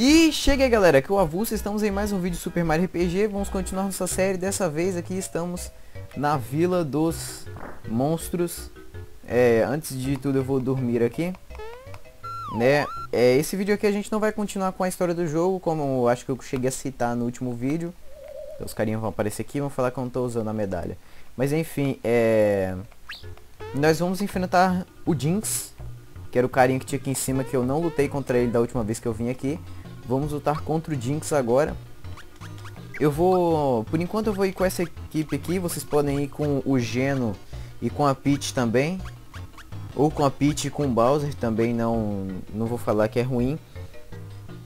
E chega aí, galera, que o avulso, estamos em mais um vídeo Super Mario RPG. Vamos continuar nossa série, dessa vez aqui estamos na Vila dos Monstros. Antes de tudo eu vou dormir aqui, né? Esse vídeo aqui a gente não vai continuar com a história do jogo, como eu acho que eu cheguei a citar no último vídeo. Então, os carinhas vão aparecer aqui e vão falar que eu não tô usando a medalha. Mas enfim, nós vamos enfrentar o Jinx, que era o carinha que tinha aqui em cima, que eu não lutei contra ele da última vez que eu vim aqui. Vamos lutar contra o Jinx agora. Eu vou... Por enquanto eu vou ir com essa equipe aqui. Vocês podem ir com o Geno e com a Peach também. Ou com a Peach e com o Bowser também, não vou falar que é ruim.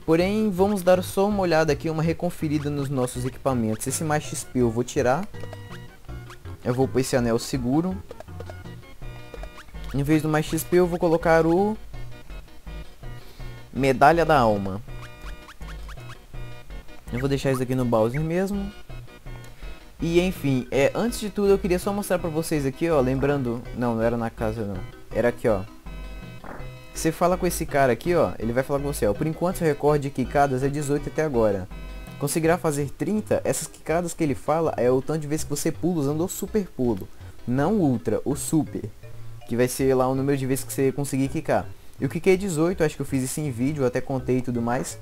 Porém, vamos dar só uma olhada aqui, uma reconferida nos nossos equipamentos. Esse mais XP eu vou tirar. Eu vou pôr esse anel seguro. Em vez do mais XP eu vou colocar o... Medalha da Alma. Eu vou deixar isso aqui no Bowser mesmo. E enfim, antes de tudo eu queria só mostrar pra vocês aqui, ó, lembrando... Não, não era na casa não. Era aqui, ó. Você fala com esse cara aqui, ó, ele vai falar com você, ó. Por enquanto seu recorde de quicadas é 18 até agora. Conseguirá fazer 30? Essas quicadas que ele fala é o tanto de vezes que você pula usando o super pulo. Não ultra, o super. Que vai ser lá o número de vezes que você conseguir quicar. Eu quiquei 18, acho que eu fiz isso em vídeo, até contei e tudo mais.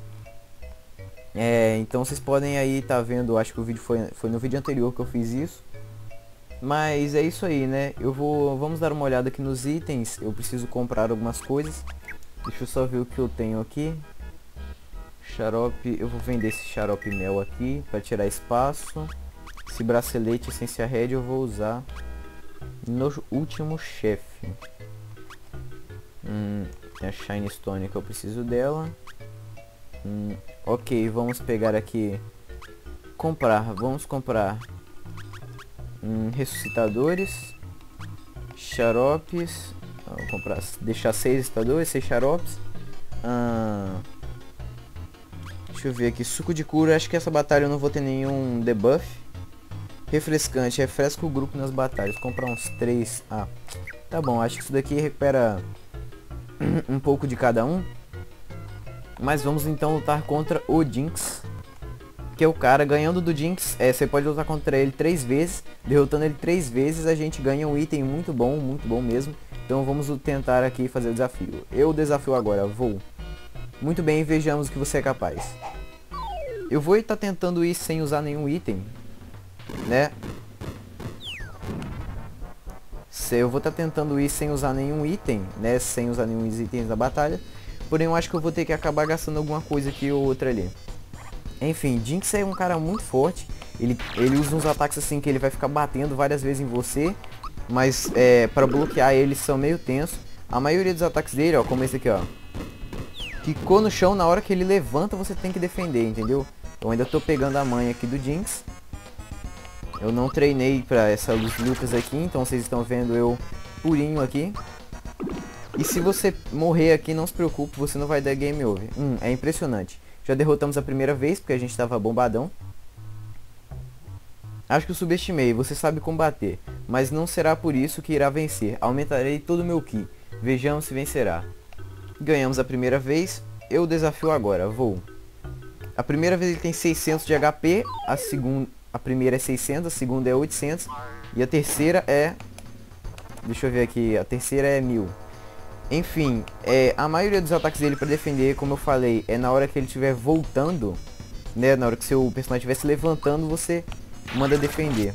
Então vocês podem aí tá vendo, acho que o vídeo foi no vídeo anterior que eu fiz isso. Mas é isso aí, né? Vamos dar uma olhada aqui nos itens. Eu preciso comprar algumas coisas. Deixa eu só ver o que eu tenho aqui. Xarope, eu vou vender esse xarope mel aqui para tirar espaço. Esse bracelete essência red eu vou usar no último chefe. É a Shine Stone que eu preciso dela. Ok, vamos pegar aqui. Vamos comprar ressuscitadores, xaropes. Vou comprar, deixar 6 ressuscitadores, 6 xaropes. Deixa eu ver aqui, suco de cura. Acho que essa batalha eu não vou ter nenhum debuff. Refrescante, refresca o grupo nas batalhas. Vou comprar uns 3. Ah, tá bom, acho que isso daqui recupera um pouco de cada um. Mas vamos então lutar contra o Jinx, que é o cara. Ganhando do Jinx, você pode lutar contra ele 3 vezes. Derrotando ele 3 vezes, a gente ganha um item muito bom mesmo. Então vamos tentar aqui fazer o desafio. Eu desafio agora, vou. Muito bem, vejamos o que você é capaz. Eu vou estar tentando ir sem usar nenhum item, né? Eu vou estar tentando ir sem usar nenhum item, né? Sem usar nenhum item da batalha. Porém, eu acho que eu vou ter que acabar gastando alguma coisa aqui ou outra ali. Enfim, Jinx é um cara muito forte. Ele usa uns ataques assim que ele vai ficar batendo várias vezes em você. Mas, pra bloquear eles são meio tensos. A maioria dos ataques dele, ó, como esse aqui, ó. Quicou no chão, na hora que ele levanta você tem que defender, entendeu? Eu ainda tô pegando a manha aqui do Jinx. Eu não treinei pra essas lutas aqui, então vocês estão vendo eu purinho aqui. E se você morrer aqui, não se preocupe, você não vai dar game over. É impressionante. Já derrotamos a primeira vez, porque a gente tava bombadão. Acho que eu subestimei, você sabe combater. Mas não será por isso que irá vencer. Aumentarei todo o meu ki. Vejamos se vencerá. Ganhamos a primeira vez. Eu desafio agora, vou. A primeira vez ele tem 600 de HP. A primeira é 600, a segunda é 800. E a terceira é... Deixa eu ver aqui, a terceira é 1000. Enfim, a maioria dos ataques dele para defender, como eu falei, é na hora que ele estiver voltando, né? Na hora que seu personagem estiver se levantando, você manda defender.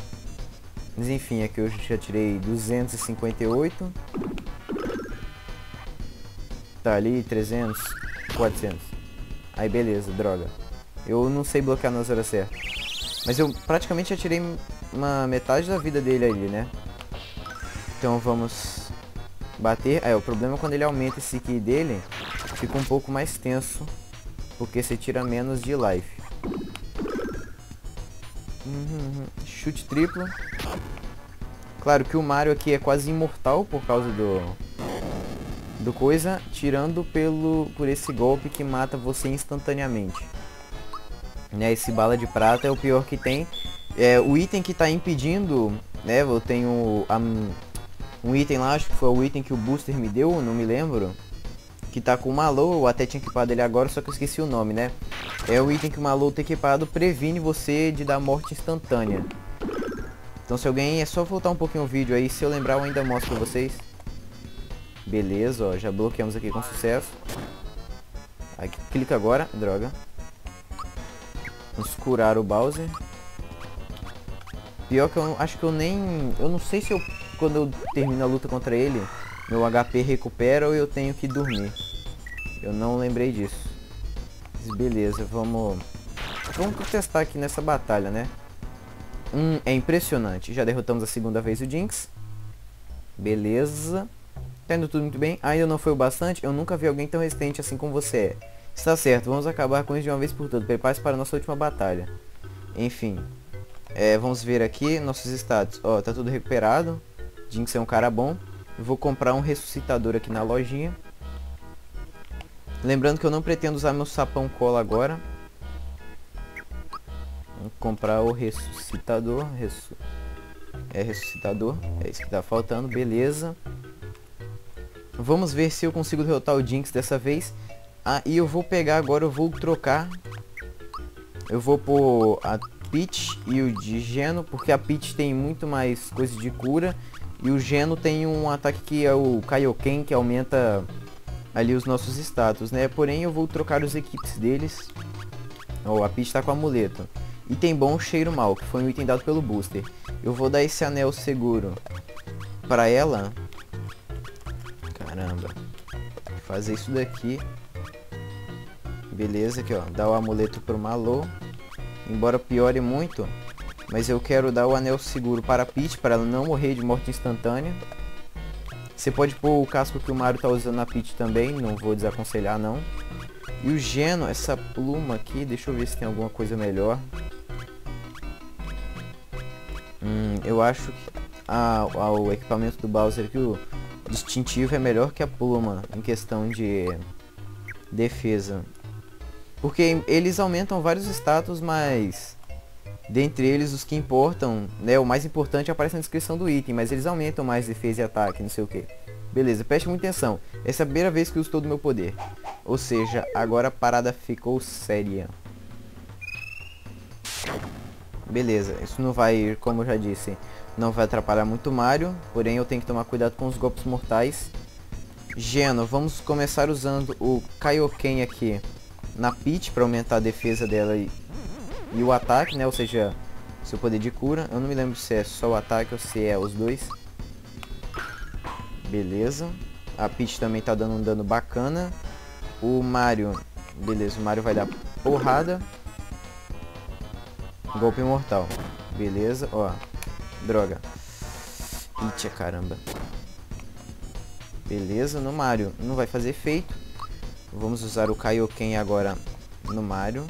Mas enfim, aqui eu já tirei 258. Tá ali, 300, 400. Aí beleza, droga. Eu não sei bloquear nas horas certas. Mas eu praticamente já tirei uma metade da vida dele ali, né? Então vamos... Bater, o problema é quando ele aumenta esse ki dele, fica um pouco mais tenso, porque você tira menos de life. Chute triplo. Claro que o Mario aqui é quase imortal por causa do coisa, tirando por esse golpe que mata você instantaneamente, né? Esse bala de prata é o pior que tem. O item que tá impedindo, né? Eu tenho um item lá, acho que foi o item que o Booster me deu, não me lembro. que tá com o Mallow. Eu até tinha equipado ele agora, só que eu esqueci o nome, né? É o item que o Mallow tem equipado, previne você de dar morte instantânea. Então se alguém... é só voltar um pouquinho o vídeo aí, se eu lembrar eu ainda mostro pra vocês. Beleza, ó, já bloqueamos aqui com sucesso. Aqui, clica agora, droga. Vamos curar o Bowser. Pior que eu acho que eu nem... eu não sei se eu... quando eu termino a luta contra ele, meu HP recupera ou eu tenho que dormir. Eu não lembrei disso. Mas beleza, vamos testar aqui nessa batalha, né? É impressionante. Já derrotamos a segunda vez o Jinx. Beleza. Tá indo tudo muito bem. Ainda não foi o bastante. Eu nunca vi alguém tão resistente assim como você é. Está certo, vamos acabar com isso de uma vez por todas. Prepare-se para a nossa última batalha. Enfim. É, vamos ver aqui nossos status. Ó, tá tudo recuperado. Jinx é um cara bom. Eu vou comprar um ressuscitador aqui na lojinha. Lembrando que eu não pretendo usar meu sapão cola agora. Vou comprar o ressuscitador. Ressuscitador. É isso que tá faltando. Beleza. Vamos ver se eu consigo derrotar o Jinx dessa vez. Ah, e eu vou pegar agora, eu vou trocar. Eu vou pôr a Peach e o de Geno, porque a Peach tem muito mais coisa de cura. E o Geno tem um ataque que é o Kaioken, que aumenta ali os nossos status, né? Porém, eu vou trocar os equipes deles. Oh, a Peach tá com amuleto. Item bom, cheiro mal, que foi um item dado pelo booster. Eu vou dar esse anel seguro pra ela. Caramba. Vou fazer isso daqui. Beleza, aqui ó. Dá o amuleto pro Mallow. Embora piore muito, mas eu quero dar o anel seguro para a Peach, para ela não morrer de morte instantânea. Você pode pôr o casco que o Mario tá usando na Peach também, não vou desaconselhar não. E o Geno, essa pluma aqui, deixa eu ver se tem alguma coisa melhor. Eu acho que o equipamento do Bowser aqui, o distintivo é melhor que a pluma em questão de defesa. Porque eles aumentam vários status, mas dentre eles os que importam, né, o mais importante aparece na descrição do item, mas eles aumentam mais defesa e ataque, não sei o que. Beleza, preste muita atenção, essa é a primeira vez que eu uso todo o meu poder. Ou seja, agora a parada ficou séria. Beleza, isso não vai, como eu já disse, não vai atrapalhar muito o Mario, porém eu tenho que tomar cuidado com os golpes mortais. Geno, vamos começar usando o Kaioken aqui na Peach para aumentar a defesa dela e o ataque, né? Ou seja, seu poder de cura. Eu não me lembro se é só o ataque ou se é os dois. Beleza. A Peach também tá dando um dano bacana. O Mario... beleza, o Mario vai dar porrada. Golpe mortal. Beleza, ó. Droga. Peach, caramba. Beleza, no Mario não vai fazer efeito. Vamos usar o Kaioken agora no Mario.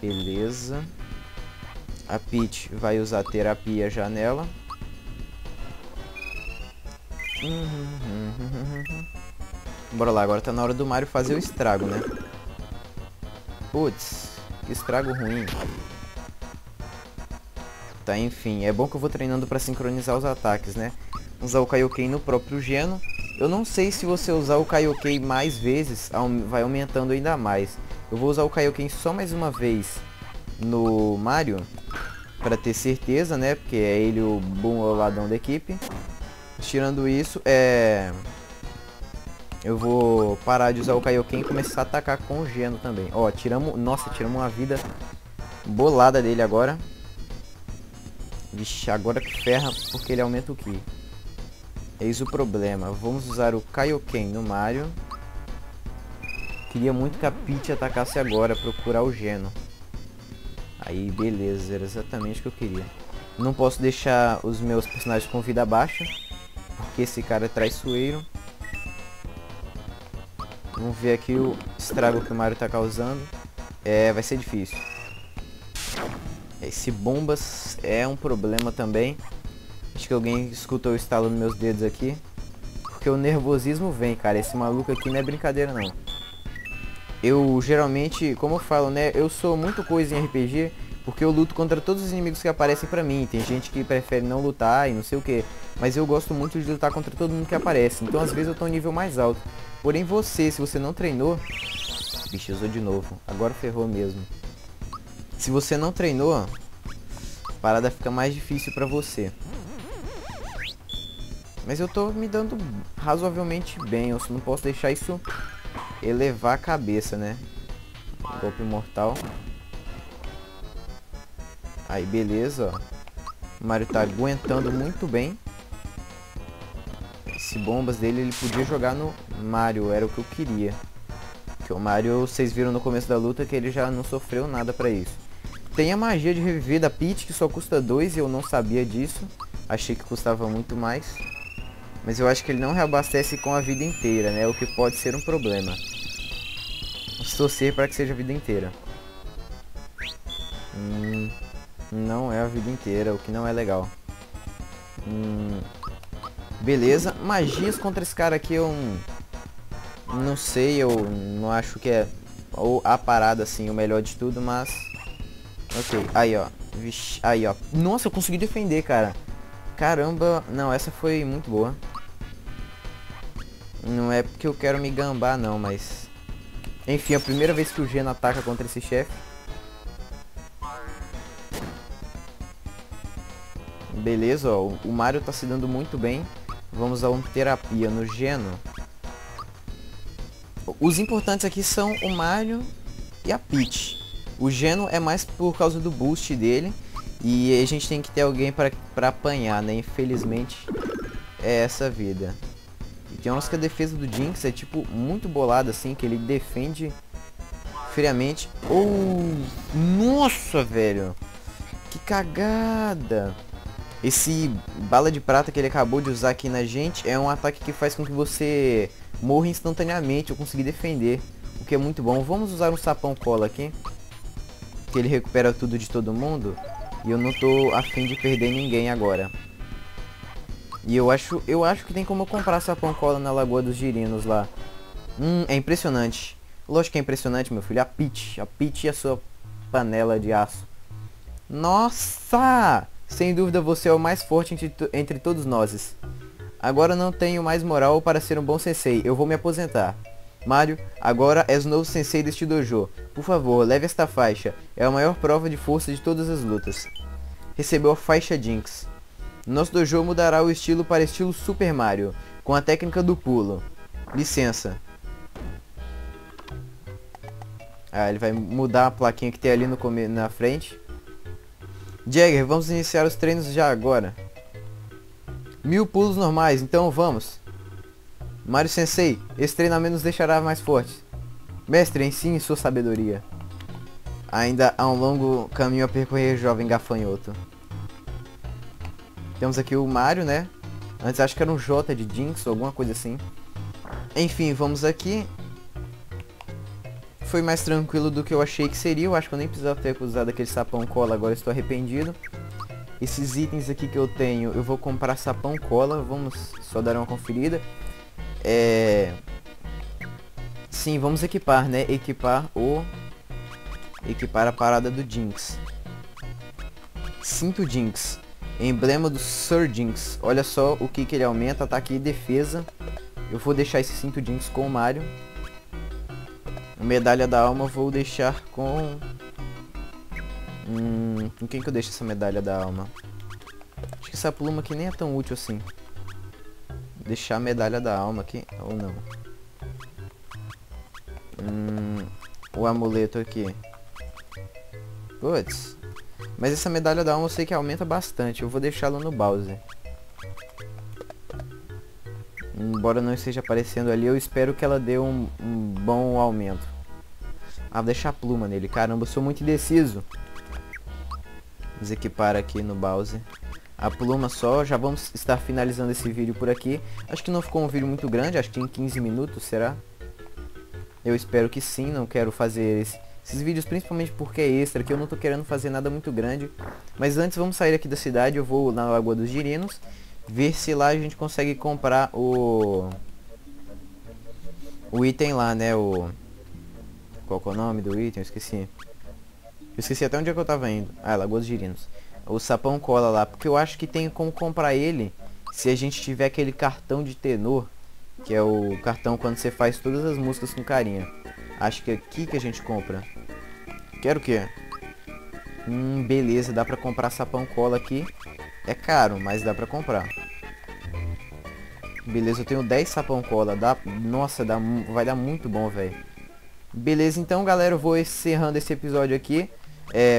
Beleza. A Peach vai usar a terapia já nela. Bora lá, agora tá na hora do Mario fazer o estrago, né? Putz, que estrago ruim. Tá, enfim, é bom que eu vou treinando pra sincronizar os ataques, né? Vamos usar o Kaioken no próprio Geno. Eu não sei se você usar o Kaioken mais vezes, vai aumentando ainda mais. Eu vou usar o Kaioken só mais uma vez no Mario, pra ter certeza, né? Porque é ele o bom ladrão da equipe. Tirando isso, eu vou parar de usar o Kaioken e começar a atacar com o Geno também. Ó, tiramos... nossa, tiramos uma vida bolada dele agora. Vixe, agora que ferra, porque ele aumenta o Ki. Eis o problema. Vamos usar o Kaioken no Mario. Queria muito que a Peach atacasse agora, procurar o Geno. Aí, beleza, era exatamente o que eu queria. Não posso deixar os meus personagens com vida baixa, porque esse cara é traiçoeiro. Vamos ver aqui o estrago que o Mario tá causando. É, vai ser difícil. Esse bombas é um problema também. Acho que alguém escutou eu estalando meus dedos aqui. Porque o nervosismo vem, cara. Esse maluco aqui não é brincadeira, não. Eu geralmente, como eu falo, né? Eu sou muito coisa em RPG. porque eu luto contra todos os inimigos que aparecem pra mim. Tem gente que prefere não lutar e não sei o que, mas eu gosto muito de lutar contra todo mundo que aparece, então às vezes eu tô em um nível mais alto. Porém você, se você não treinou... Bicho, usou de novo, agora ferrou mesmo. Se você não treinou, a parada fica mais difícil pra você. Mas eu tô me dando razoavelmente bem, eu não posso deixar isso elevar a cabeça, né? Golpe mortal. Aí, beleza, ó. O Mario tá aguentando muito bem. Esse bombas dele, ele podia jogar no Mario, era o que eu queria. Porque o Mario, vocês viram no começo da luta que ele já não sofreu nada pra isso. Tem a magia de reviver da Peach, que só custa 2 e eu não sabia disso. Achei que custava muito mais. Mas eu acho que ele não reabastece com a vida inteira, né? O que pode ser um problema. Vamos torcer para que seja a vida inteira. Não é a vida inteira, o que não é legal. Beleza. Magias contra esse cara aqui eu... não sei, eu não acho que é a parada, assim, o melhor de tudo, mas... ok, aí, ó. Vixe, aí, ó. Nossa, eu consegui defender, cara. Caramba, não, essa foi muito boa. Não é porque eu quero me gambar não, mas... enfim, é a primeira vez que o Geno ataca contra esse chefe. Beleza, ó, o Mario tá se dando muito bem. Vamos usar uma terapia no Geno. Os importantes aqui são o Mario e a Peach. O Geno é mais por causa do boost dele. E a gente tem que ter alguém pra apanhar, né? Infelizmente, é essa vida. E tem umas que a defesa do Jinx é, tipo, muito bolada, assim, que ele defende friamente. Oh! Nossa, velho! Que cagada! Esse bala de prata que ele acabou de usar aqui na gente é um ataque que faz com que você morra instantaneamente. Eu consegui defender, o que é muito bom. Vamos usar um sapão cola aqui, que ele recupera tudo de todo mundo. E eu não tô afim de perder ninguém agora. E eu acho que tem como eu comprar sapão cola na Lagoa dos Girinos lá. É impressionante. Lógico que é impressionante, meu filho. A Peach e a sua panela de aço. Nossa! Sem dúvida você é o mais forte entre todos nós. Agora não tenho mais moral para ser um bom sensei. Eu vou me aposentar. Mario, agora és o novo sensei deste dojo. Por favor, leve esta faixa. É a maior prova de força de todas as lutas. Recebeu a faixa Jinx. Nosso dojo mudará o estilo para estilo Super Mario, com a técnica do pulo. Licença. Ah, ele vai mudar a plaquinha que tem ali no na frente. Jagger, vamos iniciar os treinos já agora. 1000 pulos normais, então vamos. Mario Sensei, esse treinamento nos deixará mais fortes. Mestre, ensine sua sabedoria. Ainda há um longo caminho a percorrer, jovem gafanhoto. Temos aqui o Mario, né? Antes acho que era um J de Jinx ou alguma coisa assim. Enfim, vamos aqui. Foi mais tranquilo do que eu achei que seria. Eu acho que eu nem precisava ter usado aquele sapão cola, agora estou arrependido. Esses itens aqui que eu tenho, eu vou comprar sapão cola. Vamos só dar uma conferida. Sim, vamos equipar, né? Equipar a parada do Jinx. Cinto Jinx. Emblema do Sir Jinx. Olha só o que ele aumenta. Ataque e defesa. Eu vou deixar esse cinto Jinx com o Mario. Medalha da alma eu vou deixar com... com quem que eu deixo essa medalha da alma? Acho que essa pluma aqui nem é tão útil assim. Deixar a medalha da alma aqui, ou não? O amuleto aqui. Putz. Mas essa medalha da alma eu sei que aumenta bastante. Eu vou deixá-la no Bowser. Embora não esteja aparecendo ali, eu espero que ela dê um bom aumento. Ah, vou deixar a pluma nele. Caramba, eu sou muito indeciso. Vamos equipar aqui no Bowser. A pluma só, já vamos estar finalizando esse vídeo por aqui. Acho que não ficou um vídeo muito grande, acho que em 15 minutos, será? Eu espero que sim, não quero fazer esses vídeos principalmente porque é extra, que eu não tô querendo fazer nada muito grande. Mas antes vamos sair aqui da cidade, eu vou na Lagoa dos Girinos, ver se lá a gente consegue comprar o item lá, né? Qual que é o nome do item? Eu esqueci. Eu esqueci até onde é que eu tava indo. Ah, Lagoa dos Girinos. O sapão cola lá, porque eu acho que tem como comprar ele se a gente tiver aquele cartão de tenor, que é o cartão quando você faz todas as músicas com carinha. Acho que é aqui que a gente compra. Quero o quê? Beleza, dá pra comprar sapão cola aqui. É caro, mas dá pra comprar. Beleza, eu tenho 10 sapão cola. Nossa, vai dar muito bom, velho. Beleza, então, galera, eu vou encerrando esse episódio aqui.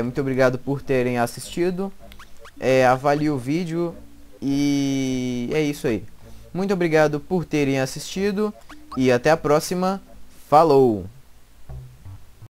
Muito obrigado por terem assistido. Avalie o vídeo. E é isso aí. Muito obrigado por terem assistido. E até a próxima. Falou!